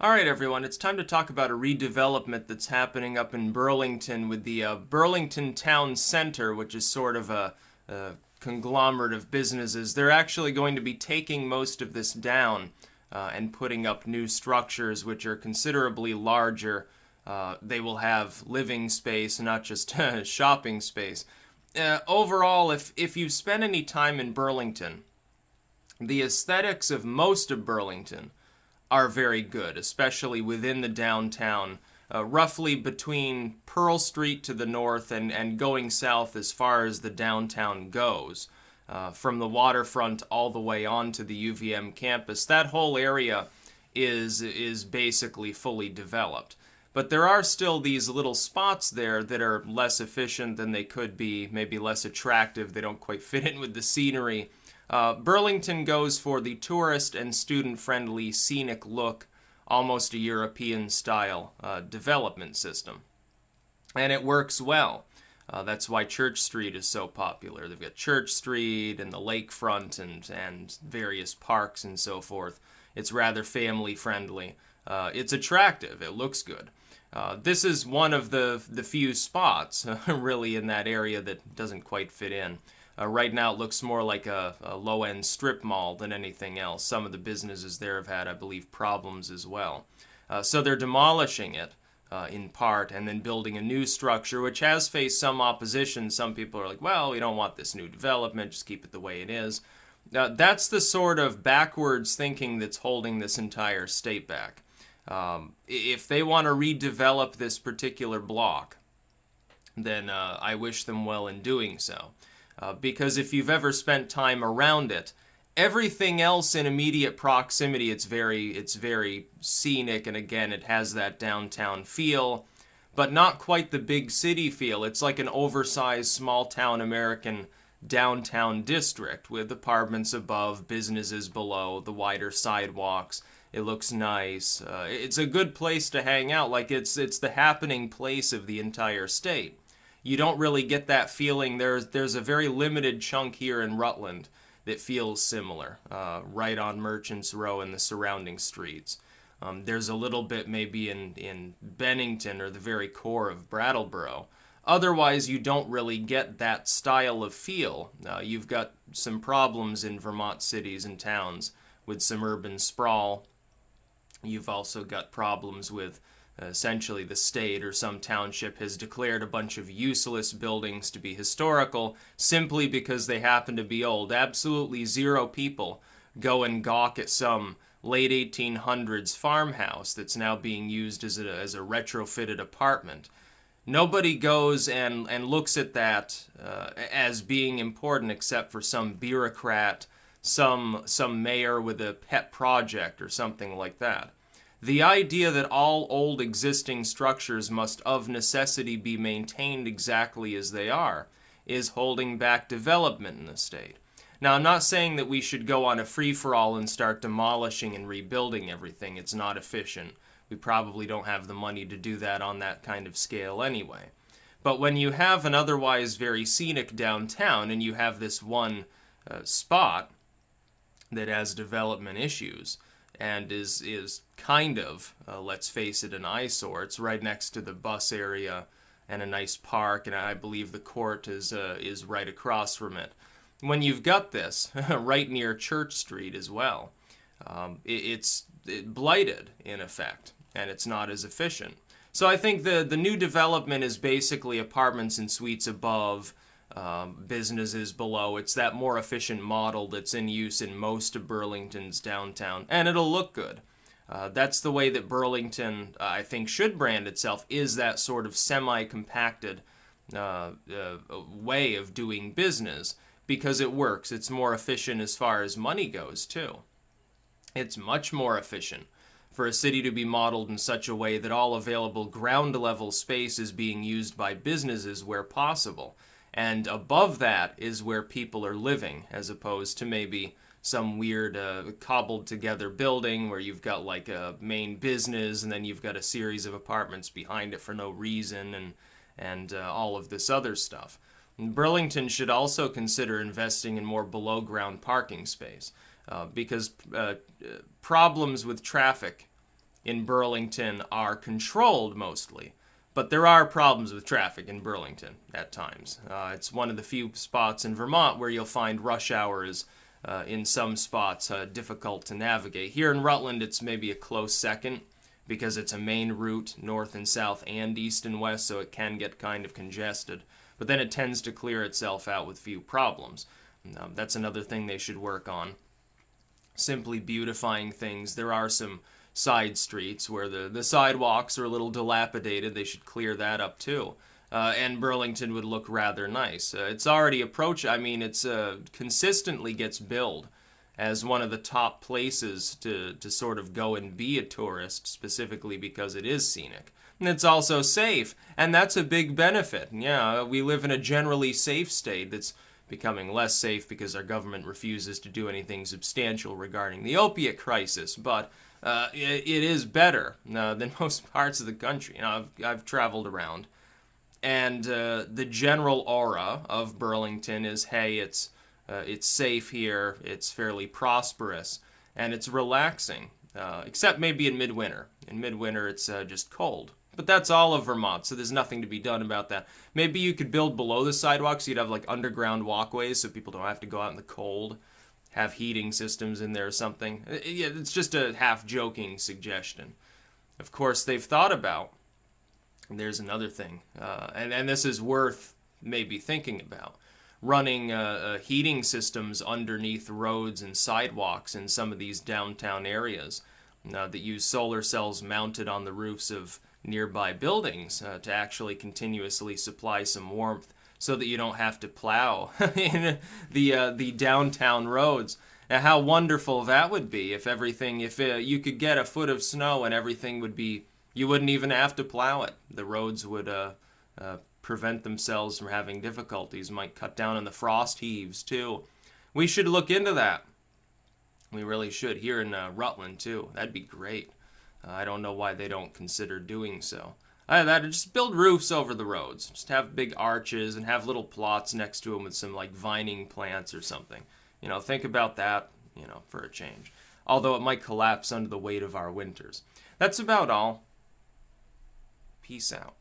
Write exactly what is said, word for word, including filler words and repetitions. Alright everyone, it's time to talk about a redevelopment that's happening up in Burlington with the uh, Burlington Town Center, which is sort of a, a conglomerate of businesses. They're actually going to be taking most of this down uh, and putting up new structures which are considerably larger. Uh, they will have living space, not just shopping space. Uh, overall, if, if you spend any time in Burlington, the aesthetics of most of Burlington are very good, especially within the downtown, uh, roughly between Pearl Street to the north and, and going south as far as the downtown goes, uh, from the waterfront all the way onto the U V M campus. That whole area is, is basically fully developed. But there are still these little spots there that are less efficient than they could be, maybe less attractive, they don't quite fit in with the scenery. Uh, Burlington goes for the tourist and student-friendly scenic look, almost a European-style uh, development system. And it works well. Uh, that's why Church Street is so popular. They've got Church Street and the lakefront and, and various parks and so forth. It's rather family-friendly. Uh, it's attractive. It looks good. Uh, this is one of the, the few spots, really, in that area that doesn't quite fit in. Uh, right now it looks more like a, a low-end strip mall than anything else. Some of the businesses there have had, I believe, problems as well. Uh, so they're demolishing it uh, in part and then building a new structure, which has faced some opposition. Some people are like, well, we don't want this new development, just keep it the way it is. Uh, that's the sort of backwards thinking that's holding this entire state back. Um, if they want to redevelop this particular block, then uh, I wish them well in doing so. Uh, because if you've ever spent time around it, everything else in immediate proximity, it's very, it's very scenic, and again, it has that downtown feel, but not quite the big city feel. It's like an oversized, small-town American downtown district with apartments above, businesses below, the wider sidewalks. It looks nice. Uh, it's a good place to hang out. Like it's, it's the happening place of the entire state. You don't really get that feeling. There's, there's a very limited chunk here in Rutland that feels similar, uh, right on Merchant's Row and the surrounding streets. Um, there's a little bit maybe in, in Bennington or the very core of Brattleboro. Otherwise, you don't really get that style of feel. Uh, you've got some problems in Vermont cities and towns with suburban sprawl. You've also got problems with essentially the state or some township has declared a bunch of useless buildings to be historical simply because they happen to be old. Absolutely zero people go and gawk at some late eighteen hundreds farmhouse that's now being used as a, as a retrofitted apartment. Nobody goes and, and looks at that uh, as being important except for some bureaucrat, some, some mayor with a pet project or something like that. The idea that all old existing structures must of necessity be maintained exactly as they are is holding back development in the state. Now, I'm not saying that we should go on a free-for-all and start demolishing and rebuilding everything. It's not efficient. We probably don't have the money to do that on that kind of scale anyway. But when you have an otherwise very scenic downtown and you have this one uh, spot that has development issues, and is, is kind of, uh, let's face it, an eyesore. It's right next to the bus area and a nice park, and I believe the court is, uh, is right across from it. When you've got this, right near Church Street as well, um, it, it's it blighted, in effect, and it's not as efficient. So I think the, the new development is basically apartments and suites above, Um, businesses below. It's that more efficient model that's in use in most of Burlington's downtown, and it'll look good. Uh, that's the way that Burlington, uh, I think, should brand itself, is that sort of semi-compacted uh, uh, way of doing business, because it works. It's more efficient as far as money goes, too. It's much more efficient for a city to be modeled in such a way that all available ground-level space is being used by businesses where possible. And above that is where people are living, as opposed to maybe some weird uh, cobbled together building where you've got like a main business and then you've got a series of apartments behind it for no reason and, and uh, all of this other stuff. And Burlington should also consider investing in more below ground parking space uh, because uh, problems with traffic in Burlington are controlled mostly. But there are problems with traffic in Burlington at times. Uh, it's one of the few spots in Vermont where you'll find rush hours uh, in some spots uh, difficult to navigate. Here in Rutland, it's maybe a close second because it's a main route, north and south and east and west, so it can get kind of congested. But then it tends to clear itself out with few problems. Um, that's another thing they should work on. Simply beautifying things. There are some side streets where the, the sidewalks are a little dilapidated. They should clear that up too. Uh, and Burlington would look rather nice. Uh, it's already approach. I mean, it's uh, consistently gets billed as one of the top places to, to sort of go and be a tourist, specifically because it is scenic. And it's also safe, and that's a big benefit. Yeah, we live in a generally safe state that's becoming less safe because our government refuses to do anything substantial regarding the opiate crisis, but uh, it, it is better uh, than most parts of the country. You know, I've, I've traveled around, and uh, the general aura of Burlington is, hey, it's, uh, it's safe here, it's fairly prosperous, and it's relaxing, uh, except maybe in midwinter. In midwinter, it's uh, just cold. But that's all of Vermont, so there's nothing to be done about that. Maybe you could build below the sidewalks, so you'd have like underground walkways so people don't have to go out in the cold, have heating systems in there or something. It's just a half-joking suggestion. Of course, they've thought about, and there's another thing, uh, and, and this is worth maybe thinking about, running uh, uh, heating systems underneath roads and sidewalks in some of these downtown areas uh, that use solar cells mounted on the roofs of nearby buildings uh, to actually continuously supply some warmth so that you don't have to plow in the uh, the downtown roads. Now, how wonderful that would be if everything, if uh, you could get a foot of snow and everything would be, you wouldn't even have to plow it. The roads would uh, uh, prevent themselves from having difficulties, might cut down on the frost heaves too. We should look into that. We really should, here in uh, Rutland too. That'd be great. I don't know why they don't consider doing so. Either that or just build roofs over the roads. Just have big arches and have little plots next to them with some like vining plants or something. You know, think about that, you know, for a change. Although it might collapse under the weight of our winters. That's about all. Peace out.